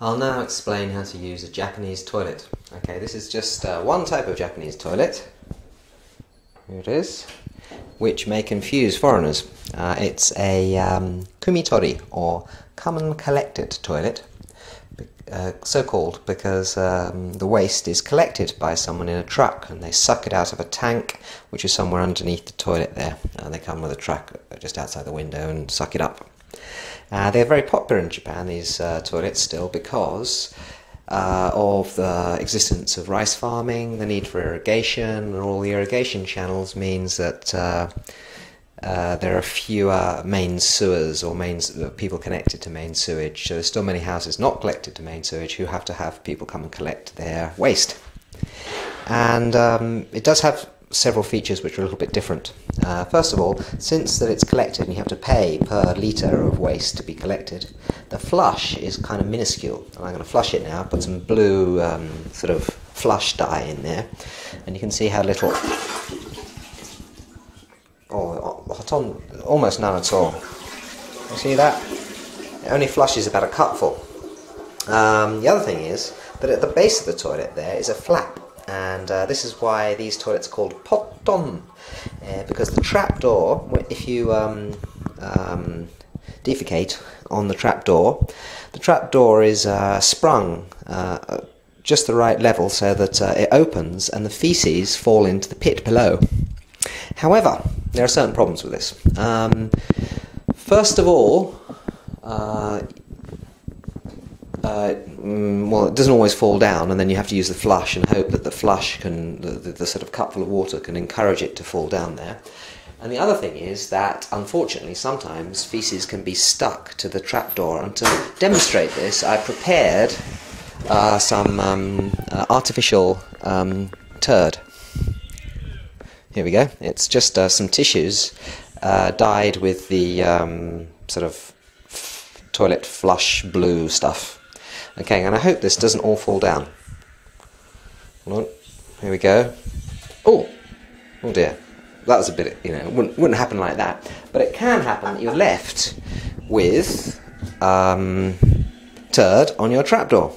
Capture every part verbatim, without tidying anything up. I'll now explain how to use a Japanese toilet. Okay, this is just uh, one type of Japanese toilet. Here it is, which may confuse foreigners. Uh, it's a um, kumitori, or common collected toilet, uh, so called because um, the waste is collected by someone in a truck, and they suck it out of a tank, which is somewhere underneath the toilet there. Uh, they come with a truck just outside the window and suck it up. Uh, they're very popular in Japan, these uh, toilets still, because Uh, of the existence of rice farming, the need for irrigation, and all the irrigation channels means that uh, uh, there are fewer main sewers or main uh, people connected to main sewage. So there's still many houses not collected to main sewage who have to have people come and collect their waste. And um, it does have several features which are a little bit different. Uh, first of all, since that it's collected and you have to pay per litre of waste to be collected, the flush is kind of minuscule. And I'm going to flush it now, put some blue um, sort of flush dye in there, and you can see how little, oh, almost none at all. You see that? It only flushes about a cupful. Um, the other thing is that at the base of the toilet there is a flap. And uh, this is why these toilets are called potton, uh, because the trap door, if you um, um, defecate on the trap door, the trap door is uh, sprung uh, just the right level so that uh, it opens and the feces fall into the pit below. However, there are certain problems with this. Um, first of all, uh, Uh, well, it doesn't always fall down, and then you have to use the flush and hope that the flush can, the, the, the sort of cupful of water can encourage it to fall down there. And the other thing is that, unfortunately, sometimes feces can be stuck to the trapdoor. And to demonstrate this, I prepared uh, some um, uh, artificial um, turd. Here we go. It's just uh, some tissues uh, dyed with the um, sort of toilet flush blue stuff. Okay, and I hope this doesn't all fall down. Hold on, here we go. Oh, oh dear. That was a bit, you know, wouldn't, wouldn't happen like that. But it can happen that you're left with um, turd on your trapdoor.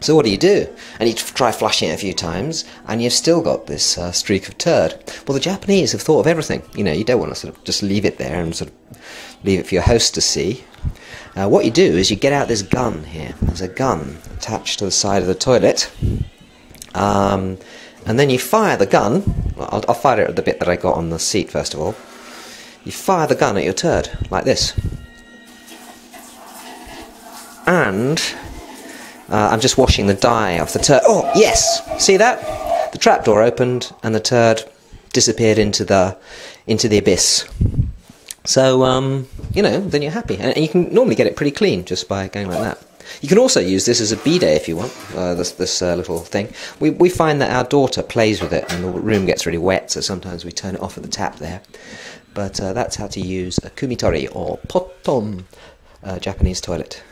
So what do you do? And you try flushing it a few times, and you've still got this uh, streak of turd. Well, the Japanese have thought of everything. You know, you don't want to sort of just leave it there and sort of leave it for your host to see. Uh, what you do is you get out this gun here. There's a gun attached to the side of the toilet. Um, and then you fire the gun. Well, I'll, I'll fire it at the bit that I got on the seat, first of all. You fire the gun at your turd, like this. And Uh, I'm just washing the dye off the turd. Oh, yes! See that? The trapdoor opened and the turd disappeared into the into the abyss. So, um, you know, then you're happy. And you can normally get it pretty clean just by going like that. You can also use this as a bidet if you want, uh, this, this uh, little thing. We, we find that our daughter plays with it and the room gets really wet, so sometimes we turn it off at the tap there. But uh, that's how to use a kumitori, or potton, uh, Japanese toilet.